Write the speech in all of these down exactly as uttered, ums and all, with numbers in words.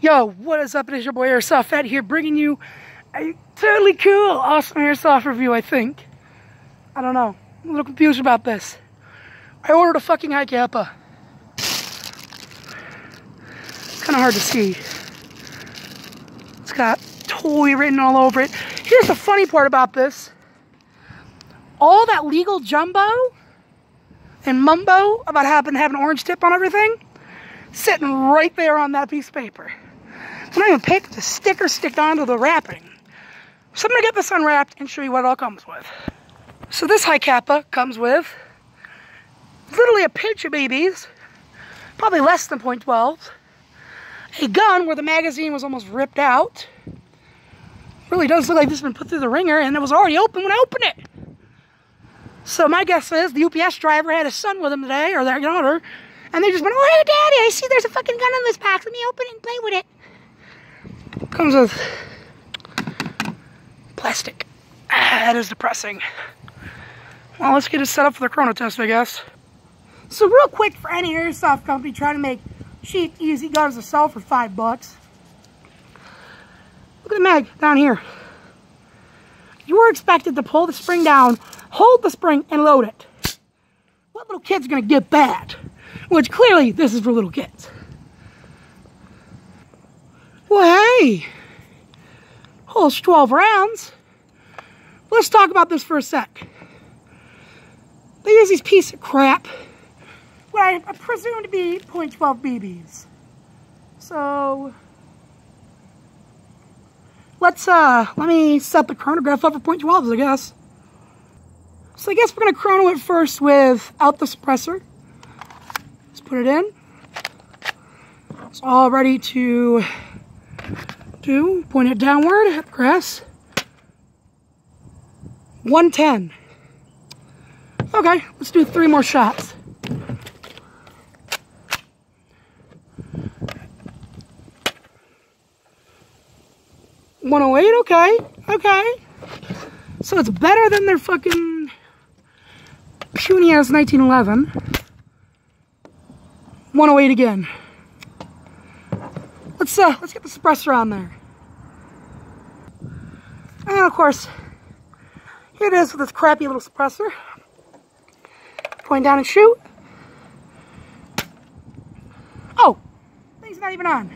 Yo, what is up? It is your boy Airsoft Fat here, bringing you a totally cool, awesome airsoft review, I think. I don't know. I'm a little confused about this. I ordered a fucking Hi-Capa. It's kind of hard to see. It's got toy written all over it. Here's the funny part about this. All that legal jumbo and mumbo about having to have an orange tip on everything, sitting right there on that piece of paper. I'm not even picking the sticker sticked onto the wrapping. So I'm gonna get this unwrapped and show you what it all comes with. So this Hi-Capa comes with literally a pinch of B Bs, probably less than point twelve, a gun where the magazine was almost ripped out. Really does look like this has been put through the ringer, and it was already open when I opened it. So my guess is the U P S driver had his son with him today, or their daughter, and they just went, "Oh, hey, Daddy, I see there's a fucking gun in this box. Let me open it and play with it." Comes with plastic. Ah, that is depressing. Well, let's get it set up for the corona test, I guess. So real quick, for any airsoft company trying to make cheap, easy guns to sell for five bucks. Look at the mag down here. You were expected to pull the spring down, hold the spring, and load it. What little kid's gonna get that? Which clearly, this is for little kids. Well, hey, holds twelve rounds. Let's talk about this for a sec. They use these piece of crap, what I presume to be point twelve B Bs. So let's uh, let me set the chronograph up for point twelves, I guess. So I guess we're gonna chrono it first without the suppressor. Let's put it in. It's all ready to. Two, point it downward, press. one ten. Okay, let's do three more shots. one oh eight, okay, okay. So it's better than their fucking puny ass nineteen eleven. one oh eight again. Let's, uh, let's get the suppressor on there. And of course, here it is with this crappy little suppressor. Point down and shoot. Oh, thing's not even on.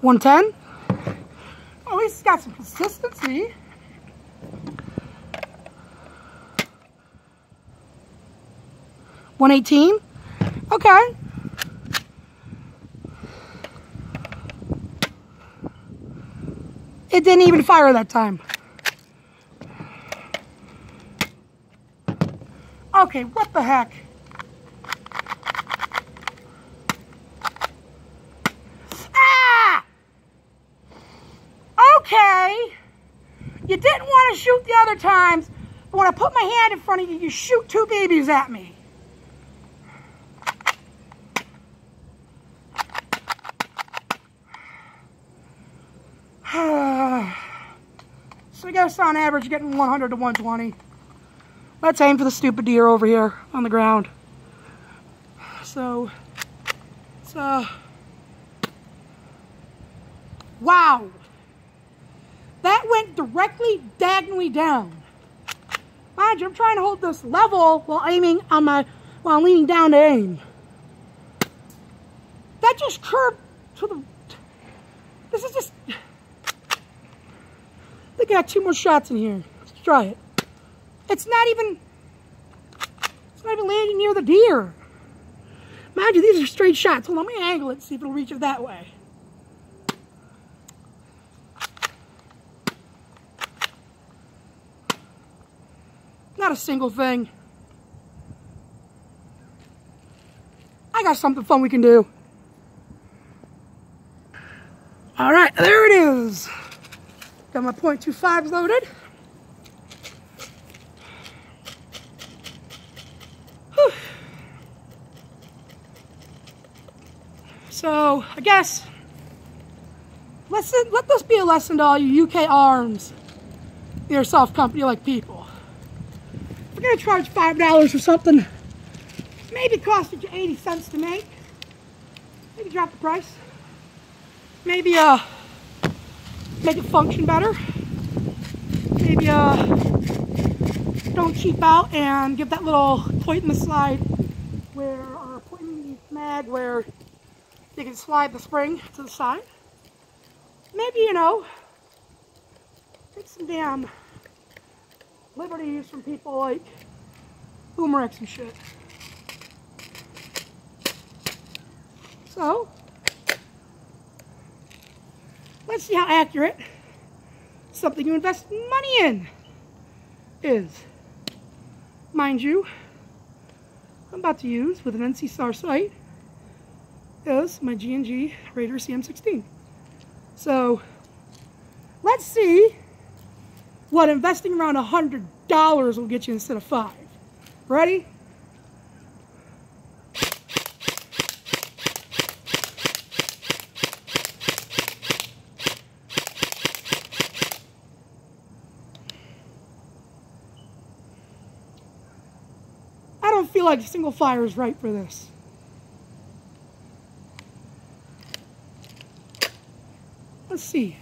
one ten. At least it's got some consistency. one eighteen, okay. It didn't even fire that time. Okay, what the heck? Ah! Okay. You didn't want to shoot the other times, but when I put my hand in front of you, you shoot two babies at me. So I guess on average getting one hundred to one twenty. Let's aim for the stupid deer over here on the ground. So, so, wow. That went directly diagonally down. Mind you, I'm trying to hold this level while aiming on my, while I'm leaning down to aim. That just curved to the, this is just, I got two more shots in here. Let's try it. It's not even, it's not even landing near the deer. Mind you, these are straight shots. Well, let me angle it and see if it'll reach it that way. Not a single thing. I got something fun we can do. All right, there it is. Got my point two fives loaded. Whew. So I guess let's let this be a lesson to all you U K Arms, the airsoft company like people. If We're going to charge five dollars or something. Maybe it costed you eighty cents to make. Maybe drop the price. Maybe uh, make it function better. Maybe uh, don't cheap out and give that little point in the slide where, or point in the mag where you can slide the spring to the side. Maybe, you know, take some damn liberties from people like Umarex and shit. So, let's see how accurate something you invest money in is. Mind you, I'm about to use with an N C SAR sight is my G and G Raider C M sixteen. So, let's see what investing around one hundred dollars will get you instead of five. Ready? I don't feel like a single fire is right for this. Let's see.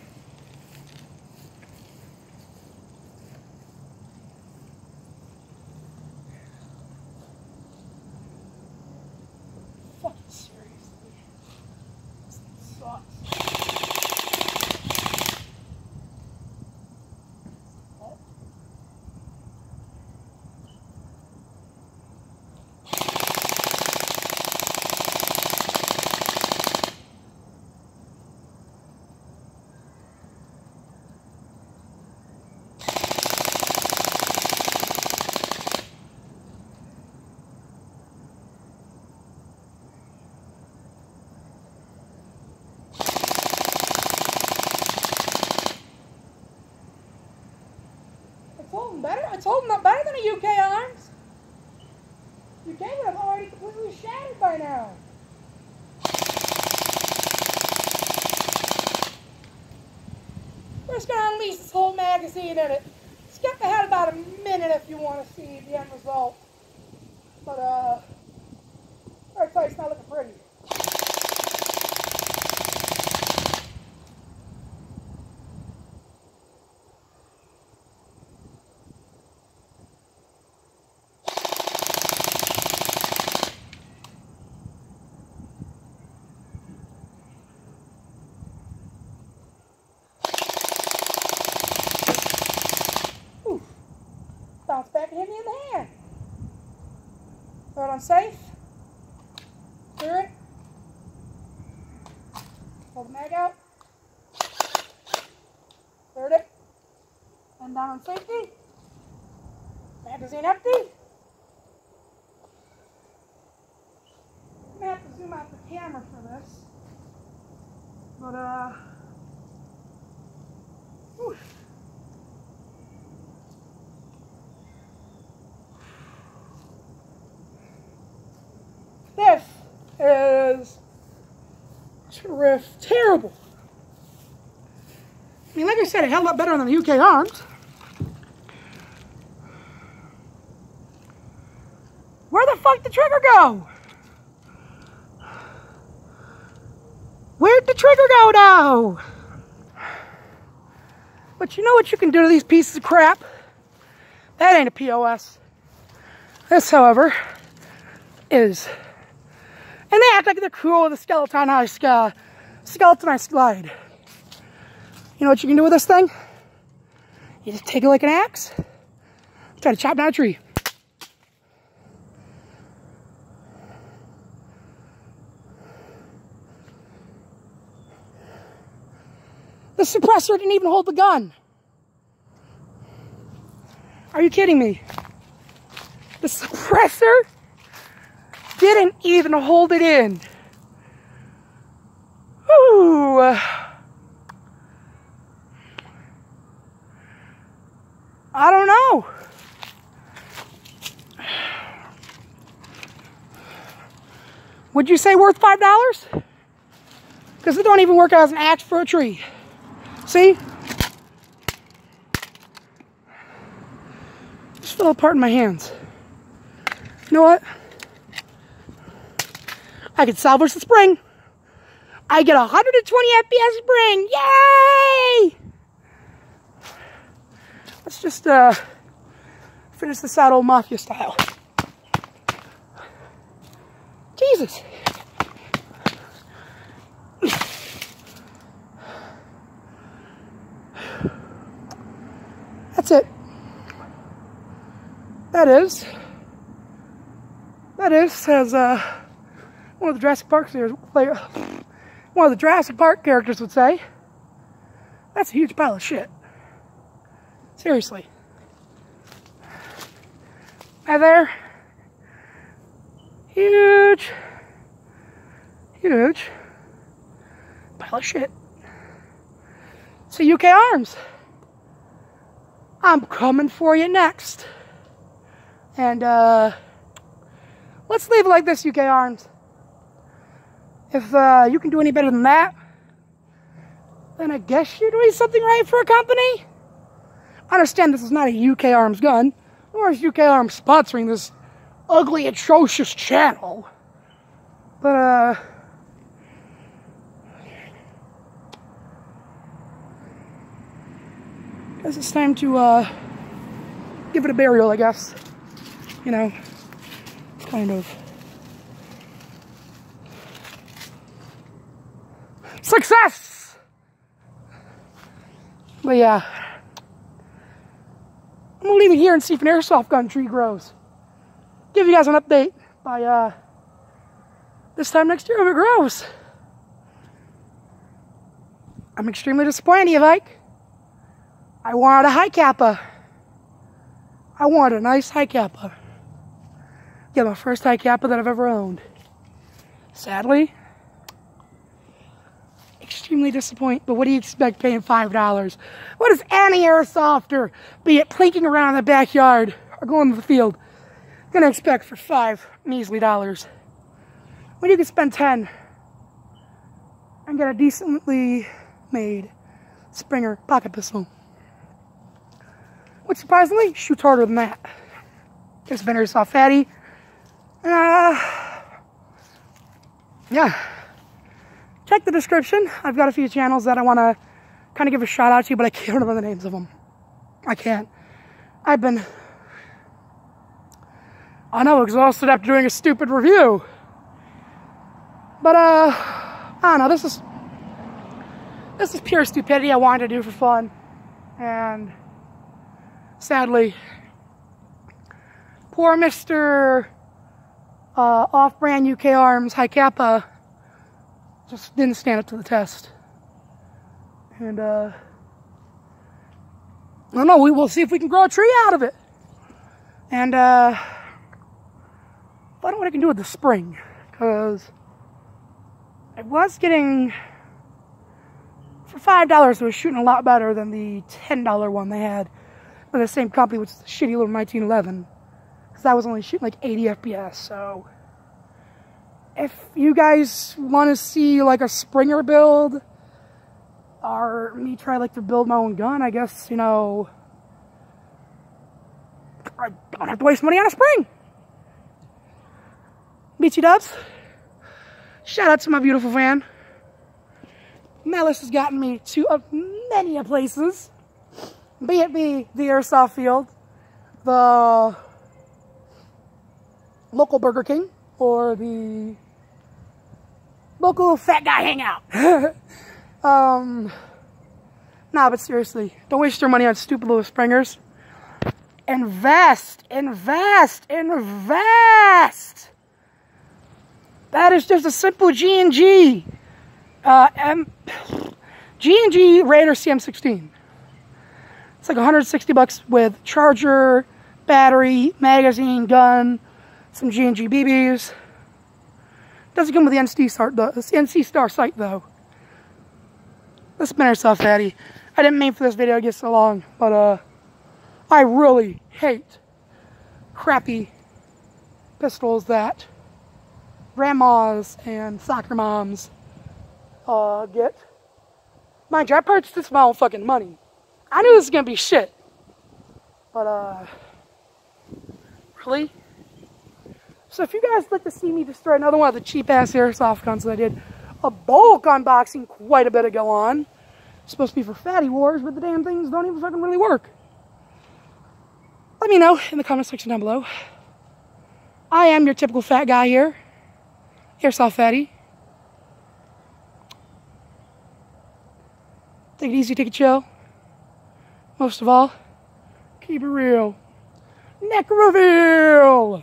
Better, it's holding up better than a U K Arms. U K would have already completely shattered by now. We're just going to unleash this whole magazine in it. Skip ahead about a minute if you want to see the end result. But, uh, our sights not looking pretty. Back and hit me in the hand. Throw it on safe. Clear it. Pull the mag out. Cleared it. And down on safety. Magazine empty. I'm going to have to zoom out the camera for this. But, uh... whew. This is terrific, terrible. I mean, like I said, it held up better than the U K Arms. Where the fuck did the trigger go? Where'd the trigger go now? But you know what you can do to these pieces of crap? That ain't a P O S. This, however, is... And they act like they're cool with a skeleton ice, uh, skeletonized slide. You know what you can do with this thing? You just take it like an axe, try to chop down a tree. The suppressor didn't even hold the gun. Are you kidding me? The suppressor didn't even hold it in. Ooh. I don't know. Would you say worth five dollars? Because it don't even work as an axe for a tree. See? Just fell apart in my hands. You know what? I can salvage the spring. I get one hundred twenty F P S spring. Yay! Let's just uh, finish this out old mafia style. Jesus. That's it. That is. That is as uh, one of the Jurassic Park series players. One of the Jurassic Park characters would say, that's a huge pile of shit. Seriously. Hi there. Huge, huge pile of shit. So U K Arms, I'm coming for you next. And uh, let's leave it like this, U K Arms. If uh, you can do any better than that, then I guess you're doing something right for a company. I understand this is not a U K Arms gun, nor is U K Arms sponsoring this ugly, atrocious channel. But, uh... I guess it's time to, uh... give it a burial, I guess. You know, kind of. Success! But yeah, I'm gonna leave it here and see if an airsoft gun tree grows. Give you guys an update by uh, this time next year if it grows. I'm extremely disappointed, Evike. I wanted a Hi-Capa. I wanted a nice Hi-Capa. Yeah, my first Hi-Capa that I've ever owned. Sadly, extremely disappointed, but what do you expect paying five dollars? What does any airsofter, be it plinking around in the backyard or going to the field, gonna expect for five measly dollars? When you can spend ten and get a decently made Springer pocket pistol. Which surprisingly shoots harder than that. It's been Airsoft Fatty. Uh, yeah. Check the description. I've got a few channels that I want to kind of give a shout out to, but I can't remember the names of them. I can't. I've been, I know, exhausted after doing a stupid review. But, uh, I don't know. This is, this is pure stupidity I wanted to do for fun. And sadly, poor Mister Uh, off-brand U K Arms Hi-Capa just didn't stand up to the test. And, uh, I don't know, we will see if we can grow a tree out of it. And, uh, I don't know what I can do with the spring, because I was getting, for five dollars, it was shooting a lot better than the ten dollar one they had by the same company, which is the shitty little nineteen eleven, because I was only shooting like eighty F P S, so if you guys want to see like a Springer build, or me try like to build my own gun, I guess, you know, I don't have to waste money on a spring. Beat you dubs. Shout out to my beautiful fan. Malice has gotten me to uh, many places. Be it be the airsoft field, the local Burger King, or the local fat guy hangout. um, nah, but seriously, don't waste your money on stupid little springers. Invest, invest, invest. That is just a simple G and G. Uh, M G and G Raider C M sixteen. It's like one hundred sixty bucks with charger, battery, magazine, gun, some G and G B Bs. Doesn't come with the N C star, the N C star sight though. This has been Airsoft Fatty. I didn't mean for this video to get so long, but uh, I really hate crappy pistols that grandmas and soccer moms uh, get. Mind you, I purchased this with my own fucking money. I knew this was gonna be shit. But, uh, really? So if you guys like to see me destroy another one of the cheap-ass airsoft guns that I did a bulk unboxing quite a bit ago on, it's supposed to be for fatty wars, but the damn things don't even fucking really work. Let me know in the comment section down below. I am your typical fat guy here, Airsoft Fatty. Take it easy, take it chill. Most of all, keep it real. Neck reveal!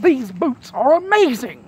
These boots are amazing!